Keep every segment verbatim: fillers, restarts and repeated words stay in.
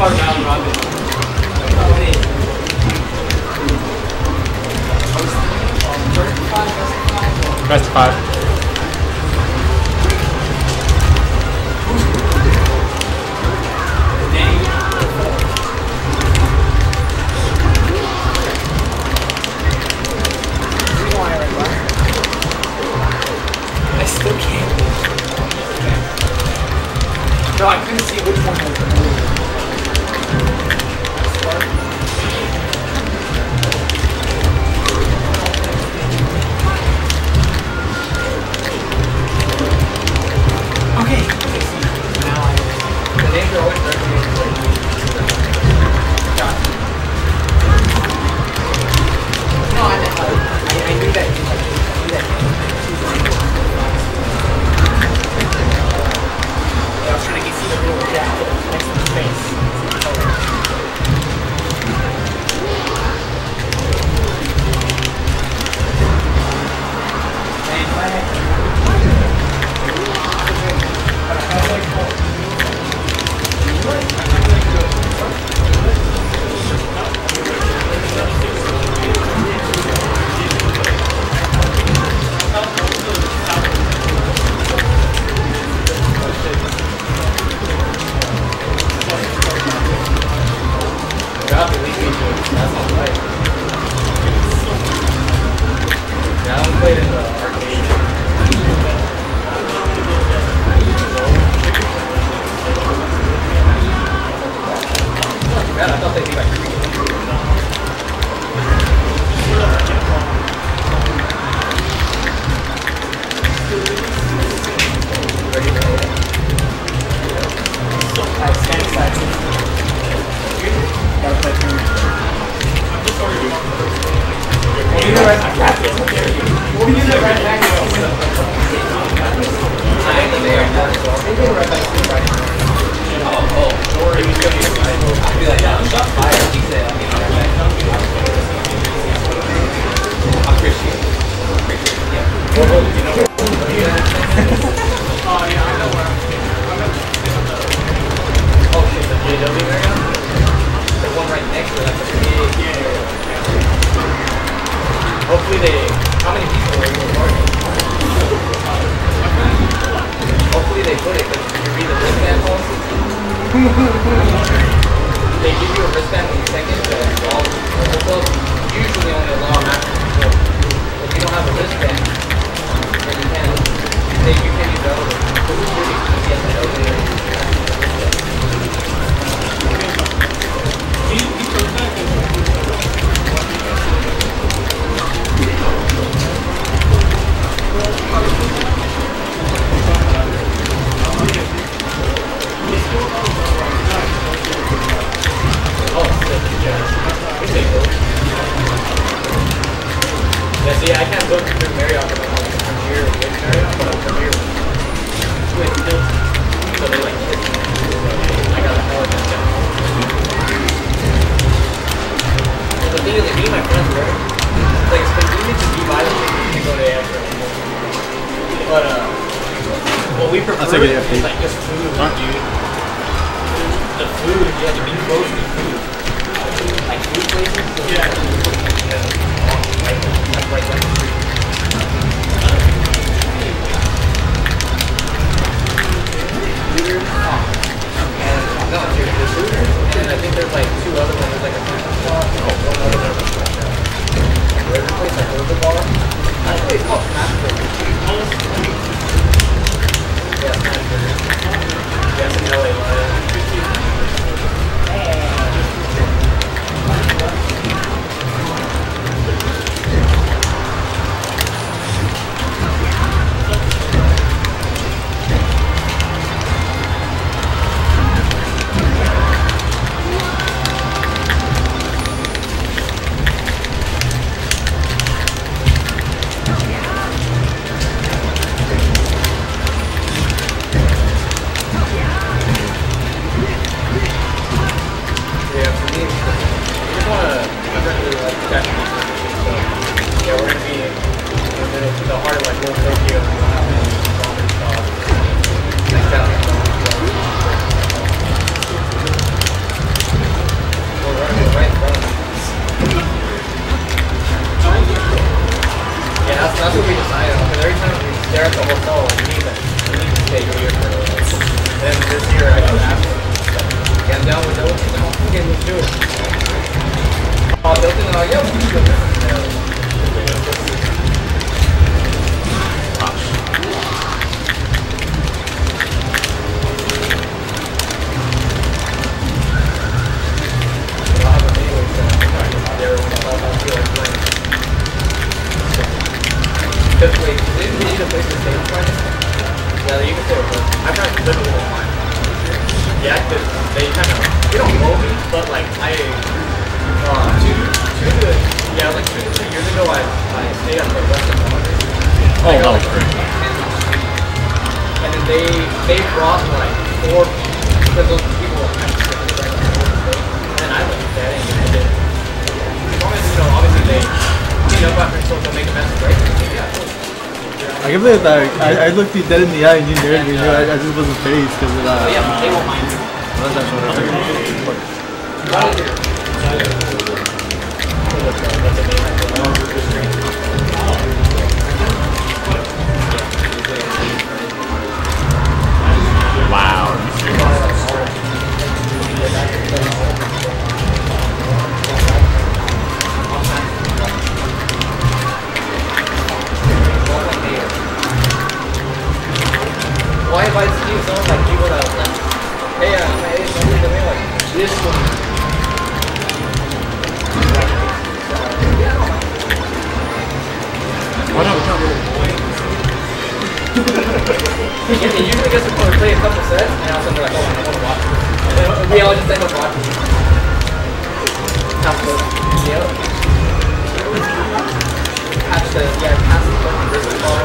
part round robin. Press five. I still can't. No, I couldn't see which one was the move. I down with those. Okay, let's do it. Oh, they'll do it. Yeah, we can do it. I can't believe that I, I, I looked you dead in the eye and you dared me. I, I just wasn't phased because it. Uh, oh, yeah, they won't mind you. That's actually what I figured. Wow. Why if I see someone like people that was left? Hey, I'm uh, hey, somebody to me like this one. Why not? Yeah, they usually get someone to play a couple sets, and I'll be like, oh, I want to watch this. And we all just end up watching this. Top of the yellow. Patch the, yeah, pass the fucking wrist ball.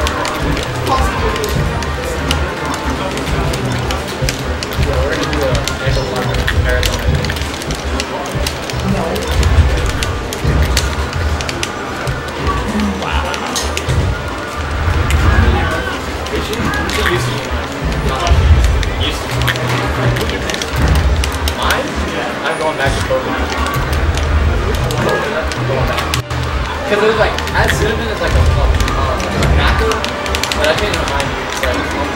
Because it was like, as cinnamon is like a um, macro, but I can't even mind you. It's like,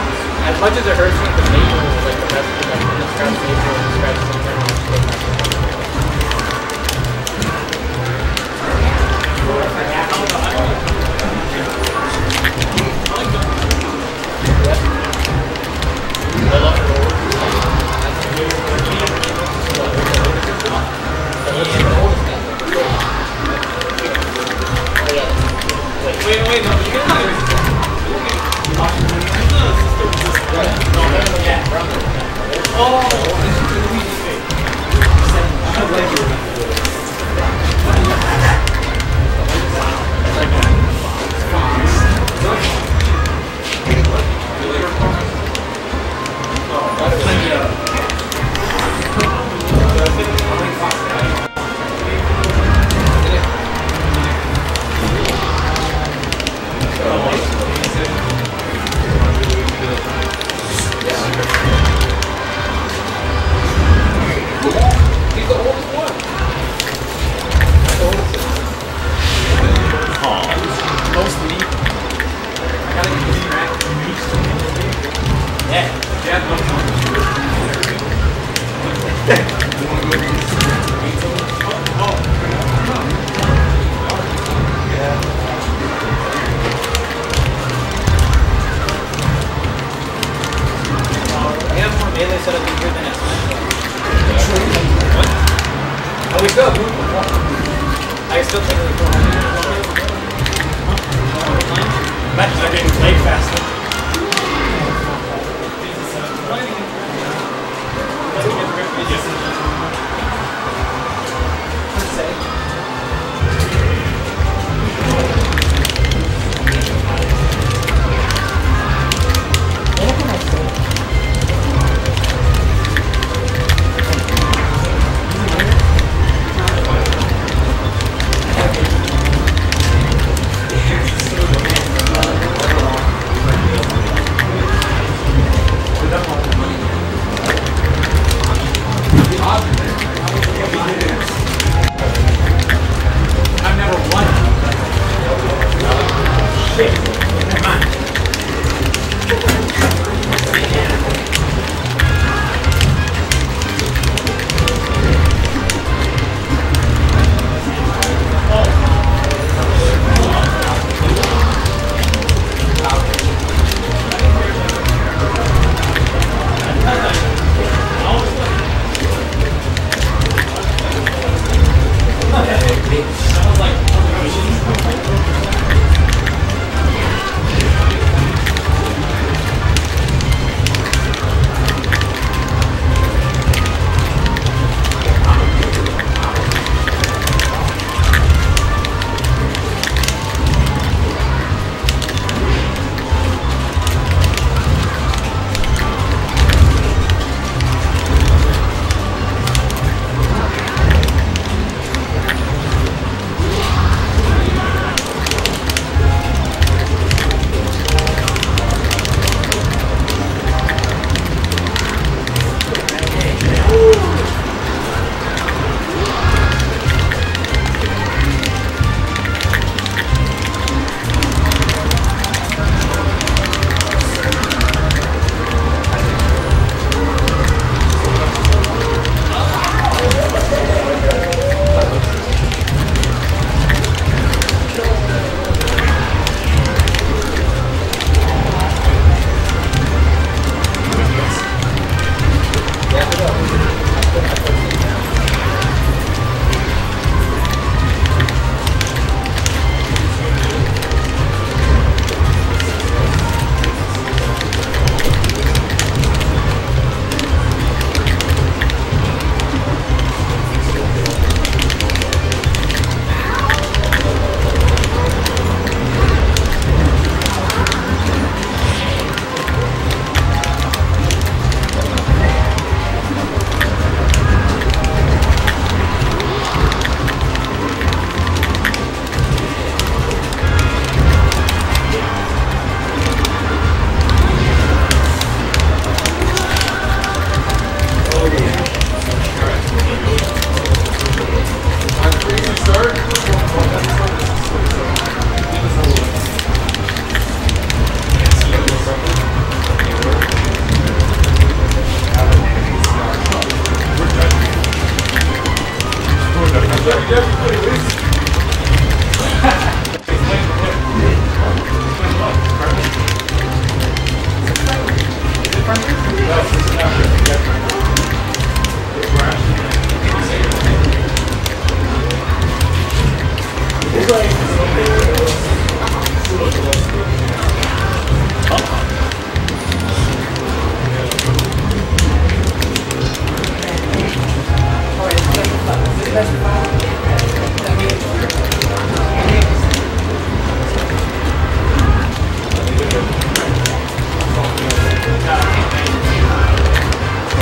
as much as it hurts me, the maple is like the best thing I've ever described. Maple and described something like this. I love the old. Wait, wait, no, you guys are going to Oh, this is the Luigi thing. I'm glad you remember this. Like, I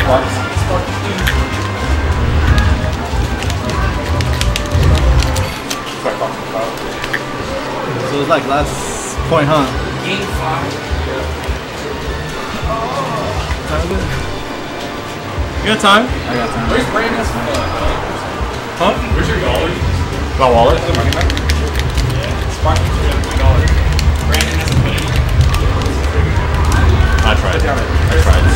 So it was like last point, huh? Game five. Yeah. You got time? I got time. Where's Brandon's phone? Huh? Where's your wallet? My wallet? The money back? Yeah. It's five dollars. Brandon has a money. I tried. I tried.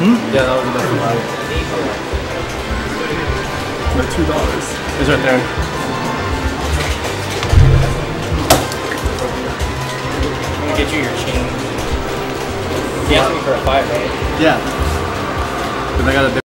Hmm? Yeah, that was the best one. For two dollars. It's right there. I'm gonna get you your change. He asked me for a five, right? Yeah. Cause I got a